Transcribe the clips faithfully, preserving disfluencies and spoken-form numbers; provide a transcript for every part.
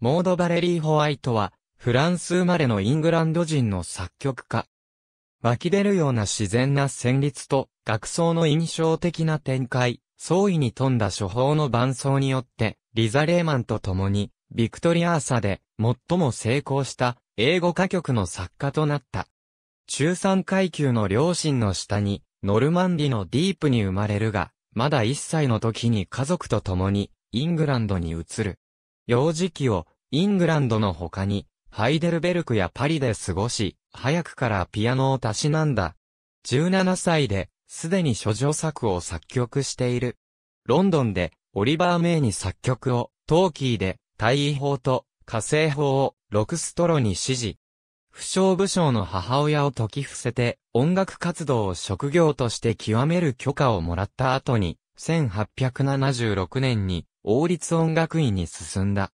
モード・バレリー・ホワイトは、フランス生まれのイングランド人の作曲家。湧き出るような自然な旋律と、楽章の印象的な展開、創意に富んだ書法の伴奏によって、リザ・レーマンと共に、ビクトリアーサで最も成功した英語歌曲の作家となった。中産階級の両親の下に、ノルマンディのディープに生まれるが、まだいっさいの時に家族と共にイングランドに移る。幼児期をイングランドの他に、ハイデルベルクやパリで過ごし、早くからピアノをたしなんだ。じゅうななさいで、すでに諸女作を作曲している。ロンドンで、オリバー・メイに作曲を、トーキーで、大尉法と火星法をロクストロに指示。不肖武将の母親を説き伏せて音楽活動を職業として極める許可をもらった後にせんはっぴゃくななじゅうろくねんに王立音楽院に進んだ。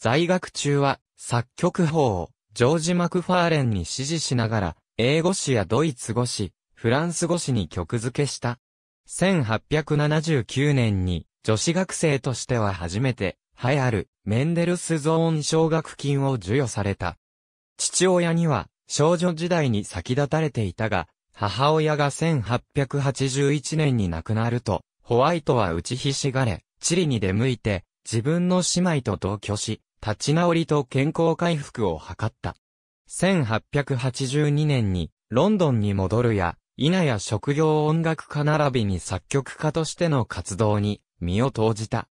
在学中は作曲法をジョージ・マクファーレンに指示しながら英語詞やドイツ語詞、フランス語詞に曲付けした。せんはっぴゃくななじゅうきゅうねんに女子学生としては初めて栄えあるメンデルスゾーン奨学金を授与された。父親には少女時代に先立たれていたが、母親がせんはっぴゃくはちじゅういちねんに亡くなると、ホワイトは打ちひしがれ、チリに出向いて自分の姉妹と同居し、立ち直りと健康回復を図った。せんはっぴゃくはちじゅうにねんにロンドンに戻るや、稲や職業音楽家並びに作曲家としての活動に身を投じた。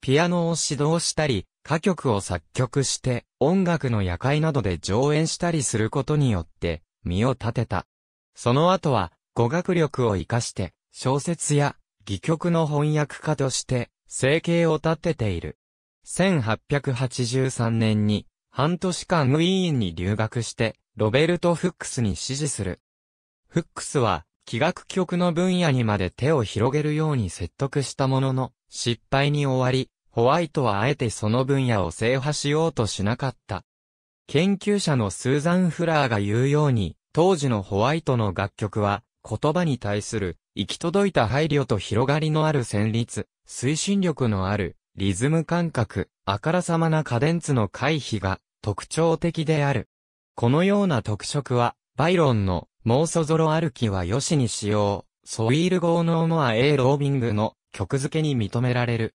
ピアノを指導したり、歌曲を作曲して、音楽の夜会などで上演したりすることによって、身を立てた。その後は、語学力を活かして、小説や、戯曲の翻訳家として、生計を立てている。せんはっぴゃくはちじゅうさんねんに、半年間ウィーンに留学して、ロベルト・フックスに師事する。フックスは、器楽曲の分野にまで手を広げるように説得したものの、失敗に終わり、ホワイトはあえてその分野を制覇しようとしなかった。研究者のスーザン・フラーが言うように、当時のホワイトの楽曲は、言葉に対する行き届いた配慮と広がりのある旋律、推進力のあるリズム感覚、あからさまなカデンツの回避が特徴的である。このような特色は、バイロンの妄想ゾロ歩きはよしにしよう、ソイール豪農モア・エー・ロービングの曲付けに認められる。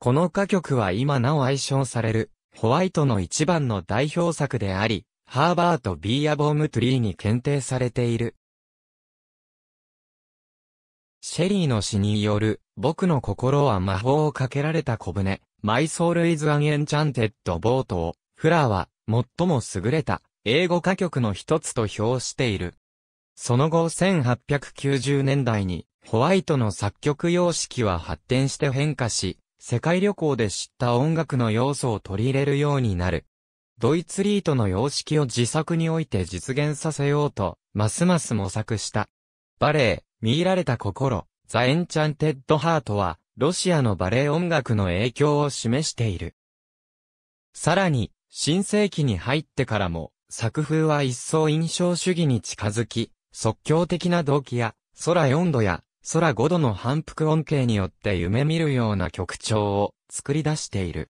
この歌曲は今なお愛唱される、ホワイトの一番の代表作であり、ハーバート・ビー・アボーム・トゥリーに検定されている。シェリーの詩による、僕の心は魔法をかけられた小舟、My Soul is an Enchanted Boatを、フラーは、最も優れた、英語歌曲の一つと評している。その後せんはっぴゃくきゅうじゅうねんだいにホワイトの作曲様式は発展して変化し、世界旅行で知った音楽の要素を取り入れるようになる。ドイツリートの様式を自作において実現させようと、ますます模索した。バレエ、見入られた心、ザ・エンチャンテッド・ハートは、ロシアのバレエ音楽の影響を示している。さらに、新世紀に入ってからも、作風は一層印象主義に近づき、即興的な動機や、そらよんどや、そらごどの反復音型によって夢見るような曲調を作り出している。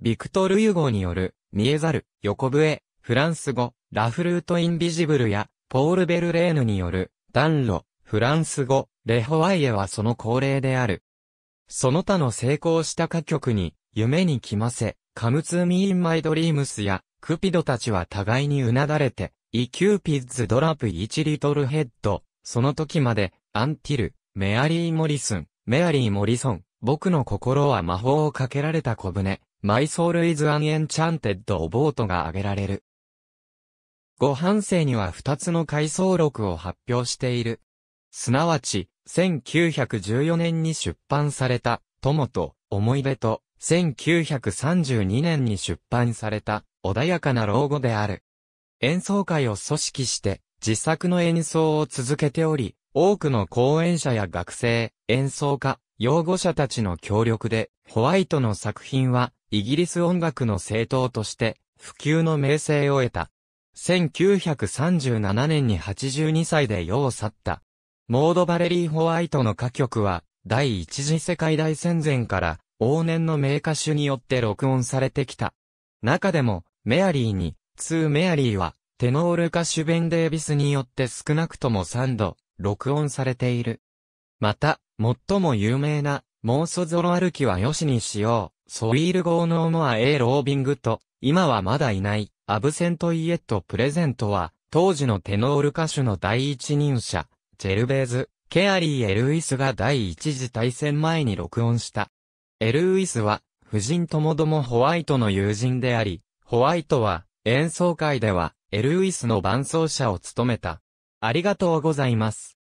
ビクトル・ユゴーによる、見えざる、横笛、フランス語、ラフルート・インビジブルや、ポール・ベルレーヌによる、暖炉、フランス語、レ・ホワイエはその恒例である。その他の成功した歌曲に、夢に来ませ、カムツーミー・イン・マイ・ドリームスや、クピドたちは互いにうなだれて、イキューピッズドラップイチリトルヘッド、その時まで、アンティル、メアリー・モリソン、メアリー・モリソン、僕の心は魔法をかけられた小舟、マイ・ソウル・イズ・アン・エンチャンテッド・オボートが挙げられる。後半生にはふたつの回想録を発表している。すなわち、せんきゅうひゃくじゅうよねんに出版された、友と思い出と、せんきゅうひゃくさんじゅうにねんに出版された、穏やかな老後である。演奏会を組織して自作の演奏を続けており、多くの講演者や学生、演奏家、擁護者たちの協力で、ホワイトの作品はイギリス音楽の政党として普及の名声を得た。せんきゅうひゃくさんじゅうななねんにはちじゅうにさいで世を去った。モード・バレリー・ホワイトの歌曲は第一次世界大戦前から往年の名歌手によって録音されてきた。中でも、メアリーに、ツーメアリーは、テノール歌手ベン・デービスによって少なくともさんど、録音されている。また、最も有名な、妄想ゾロ歩きはよしにしよう、ソウィール・ゴー・ノー・モア・エー・ロービングと、今はまだいない、アブセント・イエット・プレゼントは、当時のテノール歌手の第一人者、ジェルベーズ・ケアリー・エルウィスが第一次大戦前に録音した。エルウィスは、夫人ともどもホワイトの友人であり、ホワイトは、演奏会では、エルウィスの伴奏者を務めた。ありがとうございます。